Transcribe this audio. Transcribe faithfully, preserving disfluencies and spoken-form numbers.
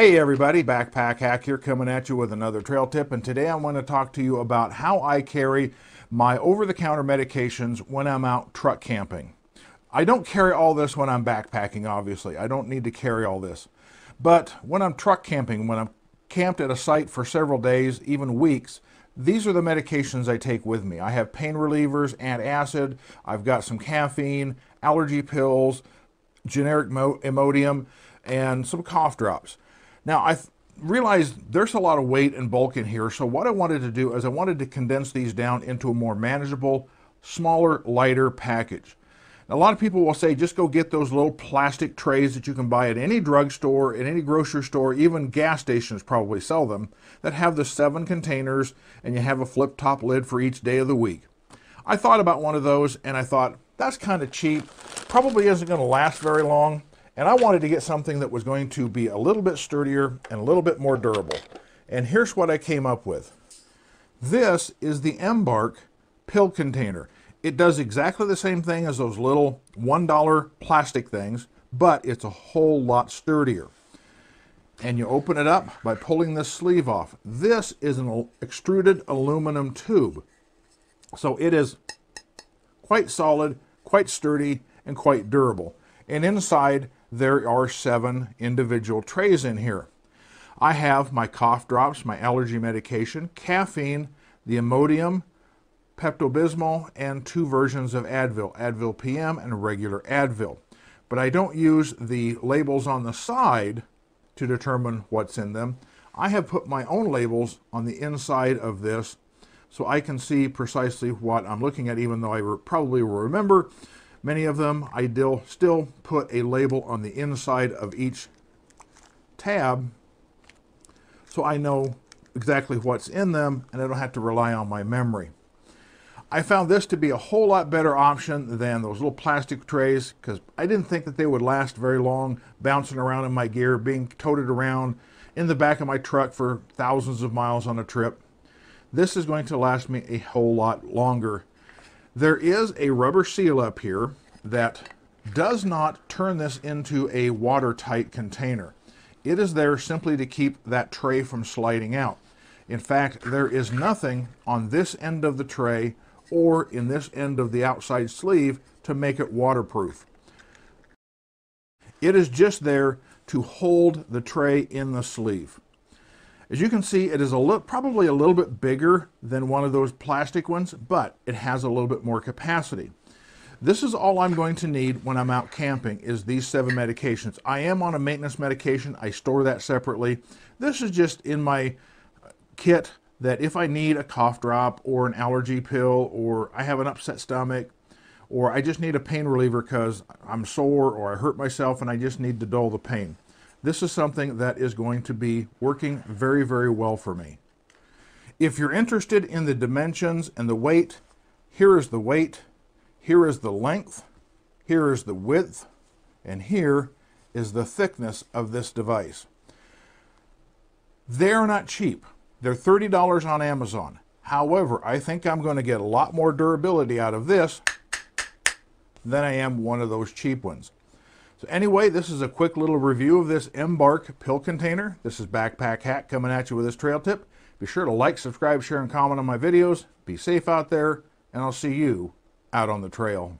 Hey everybody, Backpack Hack here coming at you with another trail tip, and today I want to talk to you about how I carry my over-the-counter medications when I'm out truck camping. I don't carry all this when I'm backpacking, obviously. I don't need to carry all this. But when I'm truck camping, when I'm camped at a site for several days, even weeks, these are the medications I take with me. I have pain relievers, antacid, I've got some caffeine, allergy pills, generic Imodium, and some cough drops. Now, I realized there's a lot of weight and bulk in here, so what I wanted to do is I wanted to condense these down into a more manageable, smaller, lighter package. Now, a lot of people will say, just go get those little plastic trays that you can buy at any drugstore, at any grocery store, even gas stations probably sell them, that have the seven containers, and you have a flip-top lid for each day of the week. I thought about one of those, and I thought, that's kind of cheap, probably isn't going to last very long. And I wanted to get something that was going to be a little bit sturdier and a little bit more durable. And here's what I came up with. This is the Mbarc pill container. It does exactly the same thing as those little one dollar plastic things, but it's a whole lot sturdier. And you open it up by pulling this sleeve off. This is an extruded aluminum tube. So it is quite solid, quite sturdy, and quite durable. And inside, there are seven individual trays in here. I have my cough drops, my allergy medication, caffeine, the Imodium, Pepto-Bismol, and two versions of Advil, Advil P M and regular Advil. But I don't use the labels on the side to determine what's in them. I have put my own labels on the inside of this so I can see precisely what I'm looking at, even though I re- probably will remember many of them. I still put a label on the inside of each tab so I know exactly what's in them and I don't have to rely on my memory. I found this to be a whole lot better option than those little plastic trays because I didn't think that they would last very long, bouncing around in my gear, being toted around in the back of my truck for thousands of miles on a trip. This is going to last me a whole lot longer. There is a rubber seal up here that does not turn this into a watertight container. It is there simply to keep that tray from sliding out. In fact, there is nothing on this end of the tray or in this end of the outside sleeve to make it waterproof. It is just there to hold the tray in the sleeve. As you can see, it is a little, probably a little bit bigger than one of those plastic ones, but it has a little bit more capacity. This is all I'm going to need when I'm out camping is these seven medications. I am on a maintenance medication. I store that separately. This is just in my kit that if I need a cough drop or an allergy pill or I have an upset stomach or I just need a pain reliever because I'm sore or I hurt myself and I just need to dull the pain. This is something that is going to be working very, very well for me. If you're interested in the dimensions and the weight, here is the weight, here is the length, here is the width, and here is the thickness of this device. They're not cheap. They're thirty dollars on Amazon. However, I think I'm going to get a lot more durability out of this than I am one of those cheap ones. So anyway, this is a quick little review of this Mbarc pill container. This is Backpack Hack coming at you with this trail tip. Be sure to like, subscribe, share, and comment on my videos. Be safe out there, and I'll see you out on the trail.